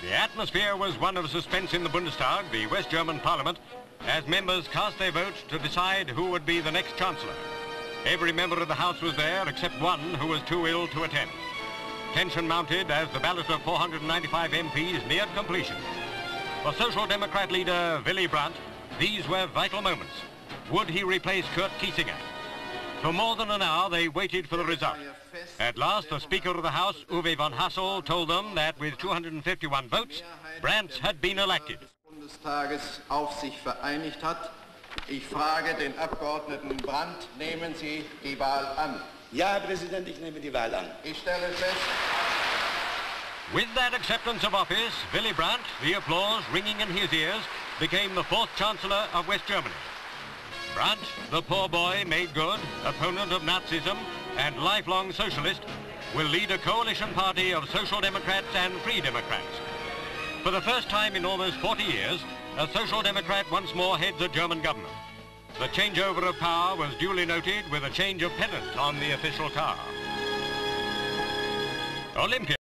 The atmosphere was one of suspense in the Bundestag, the West German parliament, as members cast their votes to decide who would be the next chancellor. Every member of the House was there except one who was too ill to attend. Tension mounted as the ballot of 495 MPs neared completion. For Social Democrat leader Willy Brandt, these were vital moments. Would he replace Kurt Kiesinger? For more than an hour, they waited for the result. At last, the Speaker of the House, Uwe von Hassel, told them that with 251 votes, Brandt had been elected. Ich frage den Abgeordneten Brandt, nehmen Sie die Wahl an? Ja, Herr Präsident, ich nehme die Wahl an. Ich stelle fest. With that acceptance of office, Willy Brandt, the applause ringing in his ears, became the fourth Chancellor of West Germany. Brandt, the poor boy made good, opponent of Nazism and lifelong socialist, will lead a coalition party of Social Democrats and Free Democrats. For the first time in almost 40 years, a Social Democrat once more heads a German government. The changeover of power was duly noted with a change of pennant on the official tower. Olympia.